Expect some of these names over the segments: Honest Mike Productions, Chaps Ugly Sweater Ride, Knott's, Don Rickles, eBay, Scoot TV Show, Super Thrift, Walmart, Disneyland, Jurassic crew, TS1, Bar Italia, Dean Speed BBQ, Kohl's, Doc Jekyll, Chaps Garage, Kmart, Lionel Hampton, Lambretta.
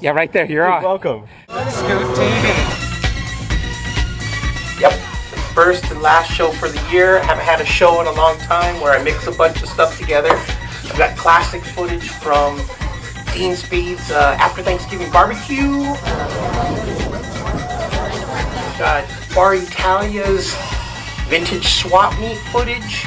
Yeah, right there. You're on. Welcome. Scoot TV. Yep. First and last show for the year. I haven't had a show in a long time where I mix a bunch of stuff together. I've got classic footage from Dean Speed's after Thanksgiving barbecue. Got Bar Italia's vintage swap meet footage.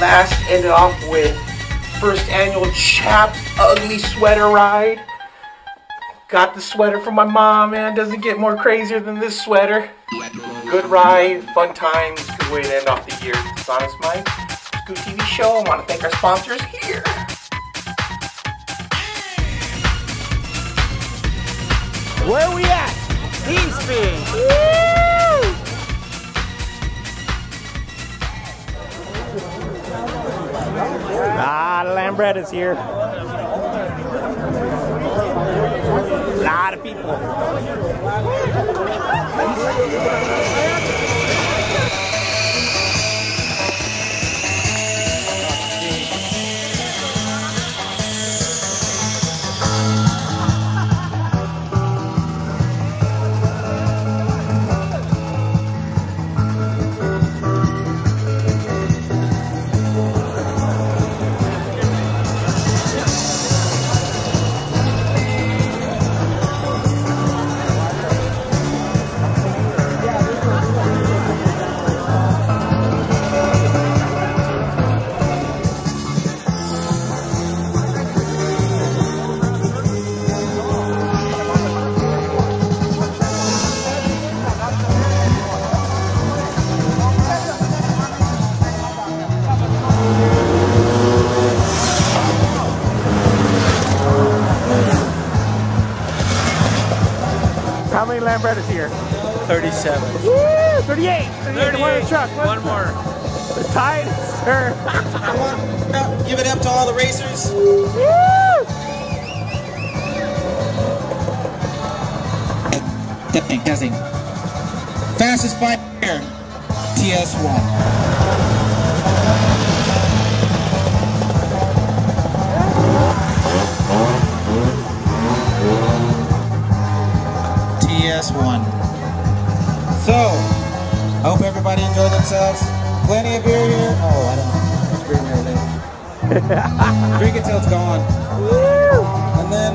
Last ended off with first annual Chaps Ugly Sweater Ride. Got the sweater from my mom, man. Doesn't get more crazier than this sweater. Good ride, fun time, good way to end off the year. It's Honest Mike, Scoot TV Show. I want to thank our sponsors here. Where we at? Dean Speed. Ah, the Lambretta's here. A lot of people. How many Lambrettas here? 37. Woo! 38! 38. One in the truck. One more. The tide is served. Give it up to all the racers. Woo! Fastest bike here, TS1. One. So, I hope everybody enjoyed themselves. Plenty of beer here. Oh, I don't know. It's beer here later. Drink it till it's gone. Woo! And then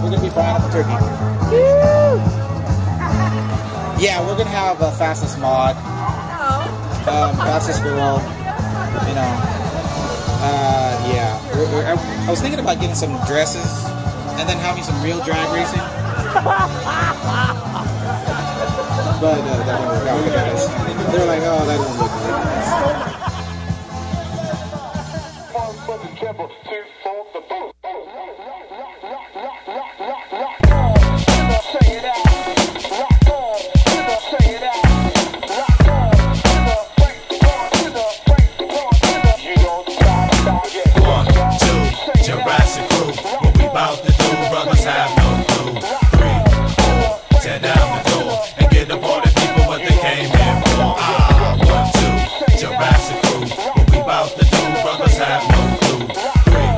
we're going to be frying up the turkey. Woo! Yeah, we're going to have a fastest mod. Fastest girl. You know. Yeah. I was thinking about getting some dresses and then having some real drag racing. But that didn't work out for us. They're like, oh, that doesn't look good. One, two, Jurassic crew. What we about to do, brothers have no clue. 3, 4, tear down the door and get up all the people what they came here for. Ah, 1, 2, Jurassic crew. What we about to do, brothers have no clue. 3,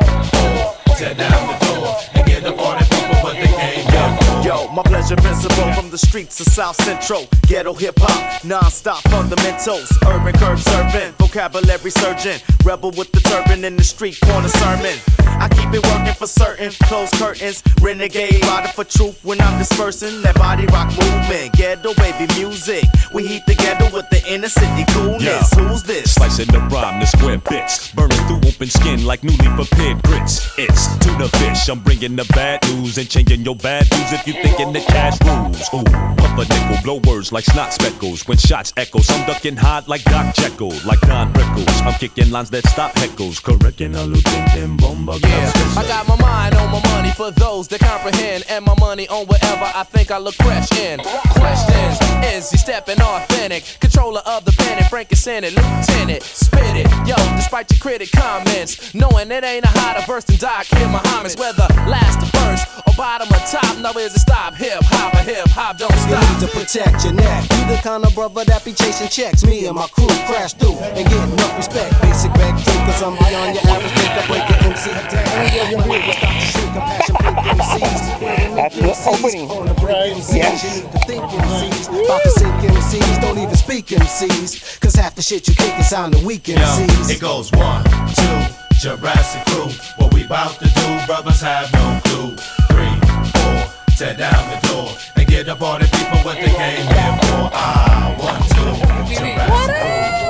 4, tear down the door and get up all the people what they came here for. Yo, my pleasure visible from the streets of South Central. Ghetto hip-hop, non-stop fundamentals. Urban curb servant, vocabulary surgeon. Rebel with the turban in the street corner sermon. I keep it working for certain, close curtains. Renegade, rider for truth when I'm dispersing. That body rock movement, ghetto baby music. We heat together with the inner city coolness. Yeah. Who's this? Slicing the rhyme, the square bits. Burning through open skin like newly prepared grits. It's tuna fish, I'm bringing the bad news and changing your bad news if you thinking the cash rules. Ooh, puff a nickel, blow words like snot speckles. When shots echo, some ducking hard like Doc Jekyll, like Don Rickles. I'm kicking lines that stop heckles. Correcting a lutin' bomba. Yeah, I got my mind on my money for those that comprehend, and my money on whatever I think I look fresh in. Questions, is he stepping authentic? Controller of the panic, Frank is in it, lieutenant, spit it. Yo, despite your critic comments, knowing it ain't a hotter verse than Doc in Muhammad's. Whether last to first or bottom or top, now is it stop hip hop don't stop. You need to protect your neck. You the kind of brother that be chasing checks. Me and my crew crash through and get no respect. I'm beyond your average, take the break and MC down. We're here without the shoot, compassion, big MCs. That's the opening. Yes. You need to think MCs, about to sink MCs, don't even speak MCs, cause half the shit you kick is on the weak MCs. Yo, it goes 1, 2, Jurassic crew, what we bout to do, brothers have no clue. 3, 4, tear down the door and get up all the people what they came here for. Ah, 1, 2, Jurassic crew, what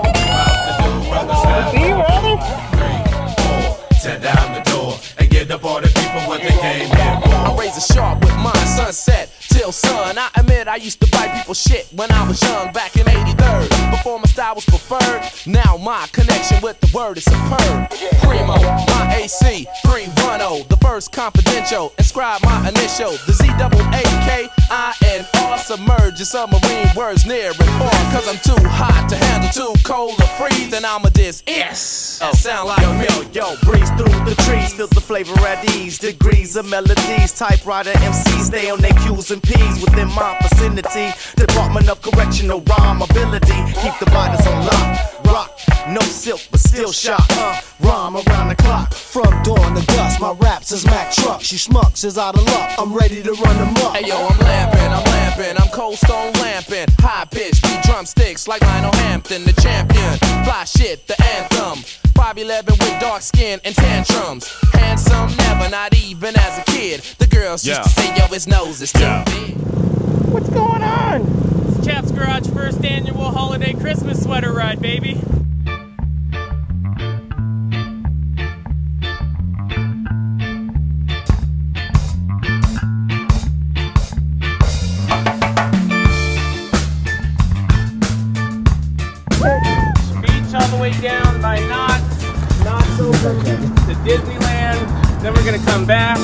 we bout to do, brothers have no clue. 3, 4, tear down the door and get up all the people what they came here for. I raise a sharp with mine, sunset till sun. I admit I used to bite people's shit when I was young, back in 83rd. Before my style was preferred, now my connection with the word is superb. Primo, my AC 310, the first confidential. Inscribe my initial, the ZAAKINR. Submerge in submarine words near and far, cause I'm too hot to handle, too cold to freeze, and I'm a dis. Yes, I sound like a mill. Yo, breeze through the trees, feel the flavor at ease. Degrees of melodies, typewriter MCs, they on their Q's and P's within my vicinity. Department of Correctional Rhyme Ability, keep the bodies on lock. Rock, no silk, but still shot. Rhyme around the clock, from dawn to dusk. My raps is Mack trucks, you schmucks is out of luck. I'm ready to run them up. Hey yo, I'm lamping, I'm cold stone lamping. High pitch, beat drumsticks like Lionel Hampton, the champion. Fly shit, the anthem. 5'11" with dark skin and tantrums. Handsome, never, not even as a kid. The girls used to say, yo, his nose is too big. What's going on? It's Chaps Garage first annual holiday Christmas sweater ride, baby. Beach all the way down by Knott's over to Disneyland. Then we're gonna come back.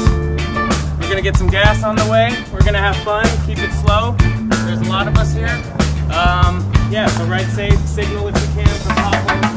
We're gonna get some gas on the way. We're gonna have fun, keep it slow. There's a lot of us here. Yeah, so ride safe, signal if you can for pop-ups.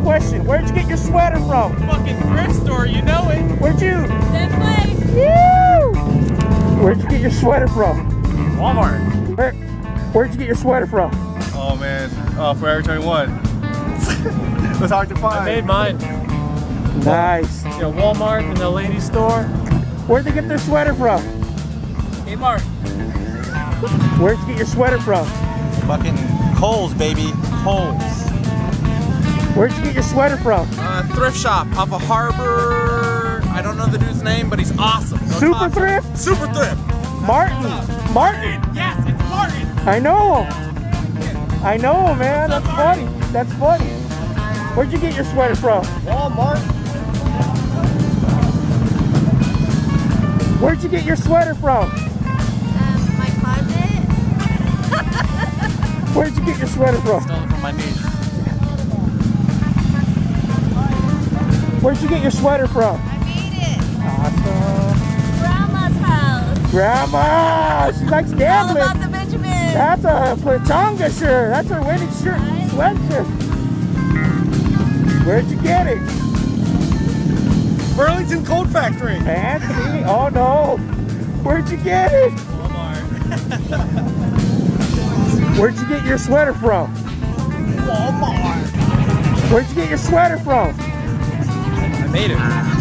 Question, where'd you get your sweater from? Fucking thrift store, you know it. Where'd you? That place. Woo! Where'd you get your sweater from? Walmart. Where'd you get your sweater from? Oh man, Forever 21. It was hard to find. I made mine. Nice. Yeah, Walmart and the ladies store. Where'd they get their sweater from? Kmart. Where'd you get your sweater from? Fucking Kohl's, baby. Kohl's. Where'd you get your sweater from? Thrift shop off of Harbor. I don't know the dude's name, but he's awesome. Super Thrift? Super Thrift. Martin. Martin. Yes, it's Martin. I know him. I know him, man. That's funny. That's funny. Where'd you get your sweater from? Walmart. Where'd you get your sweater from? My closet. Where'd you get your sweater from? I stole it from my niece. Where'd you get your sweater from? I made it. Awesome. Grandma's house. Grandma! She likes gambling. All about the Benjamin. That's a Pachanga shirt. That's her winning shirt. Right. Sweatshirt. Where'd you get it? Burlington Cold Factory. Fancy. Oh no. Where'd you get it? Walmart. Where'd you get your sweater from? Walmart. Where'd you get your sweater from? Made it.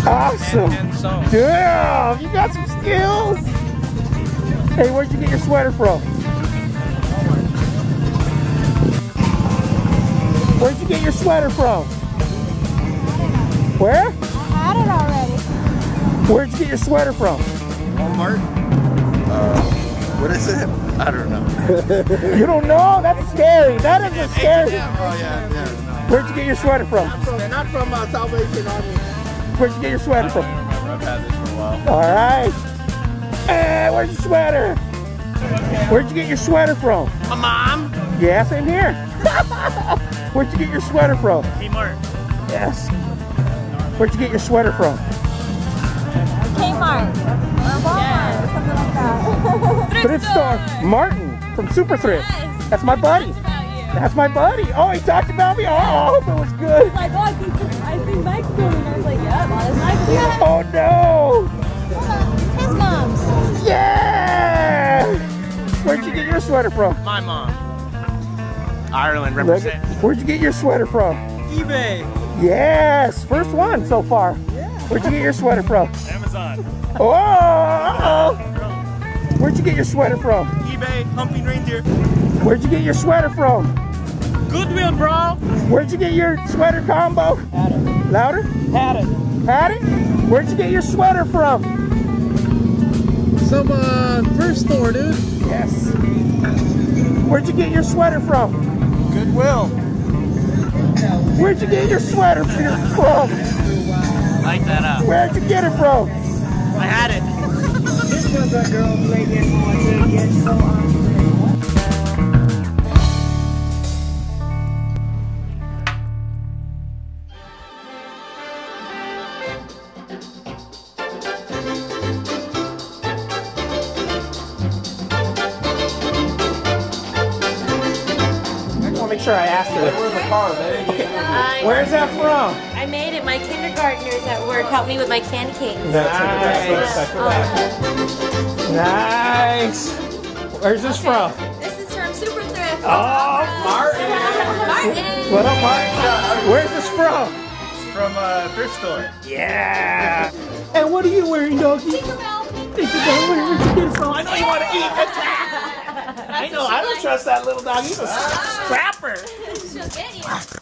Awesome. And damn, you got some skills. Hey, where'd you get your sweater from? Where'd you get your sweater from? Where? I had it already. Where'd you get your sweater from? Walmart. What is it? I don't know. You don't know? That's scary. That is scary. Oh, yeah, yeah. Where'd you get your sweater from? Not from Salvation Army. Where'd you get your sweater from? I don't remember. I've had this for a while. All right. Hey, where's your sweater? Where'd you get your sweater from? My mom. Yeah, same here. Where'd you get your sweater from? Kmart. Yes. Where'd you get your sweater from? Kmart. Or Walmart. Yeah. Or something like that. Thrift store. Martin from Super Thrift. Yes. That's my buddy. That's my buddy. Oh, he talked about me. Oh, I hope it was good. He's like, oh, I think Mike's doing it. I was like, yeah, Honest Mike. Yeah. Oh, no. Hold on. His mom's. Yeah. Where'd you get your sweater from? My mom. Ireland represent. Where'd you get your sweater from? eBay. Yes. First one so far. Yeah. Where'd you get your sweater from? Amazon. Oh, Where'd you get your sweater from? eBay, humping reindeer. Where'd you get your sweater from? Goodwill, bro. Where'd you get your sweater combo? Had it. Louder? Had it. Had it? Where'd you get your sweater from? Some thrift store, dude. Yes. Where'd you get your sweater from? Goodwill. Where'd you get your sweater from? Light that up. Where'd you get it from? I had it. This was a girl playing. I asked her. We're in the car, baby. Okay. Where's that from? I made it. My kindergartners at work helped me with my candy cakes. Nice. Oh. Nice. Where's this from? This is from Super Thrift. Oh, Martin. Martin. What up, Martin? Where's this from? It's from a thrift store. Yeah. And what are you wearing, doggy? Tinkerbell. Where's it from? I know you want to eat. I know, I don't trust that little dog. He's a scrapper. She'll get you.